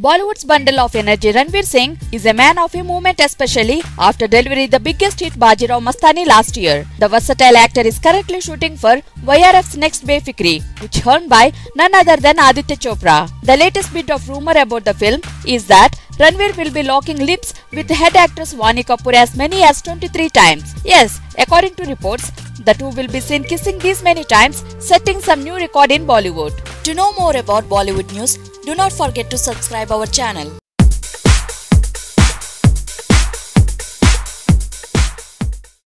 Bollywood's bundle of energy Ranveer Singh is a man of a moment, especially after delivering the biggest hit Bajirao Mastani last year. The versatile actor is currently shooting for YRF's next Befikre, which earned by none other than Aditya Chopra. The latest bit of rumor about the film is that Ranveer will be locking lips with head actress Vani Kapoor as many as 23 times. Yes, according to reports, the two will be seen kissing these many times, setting some new record in Bollywood. To know more about Bollywood news, do not forget to subscribe our channel.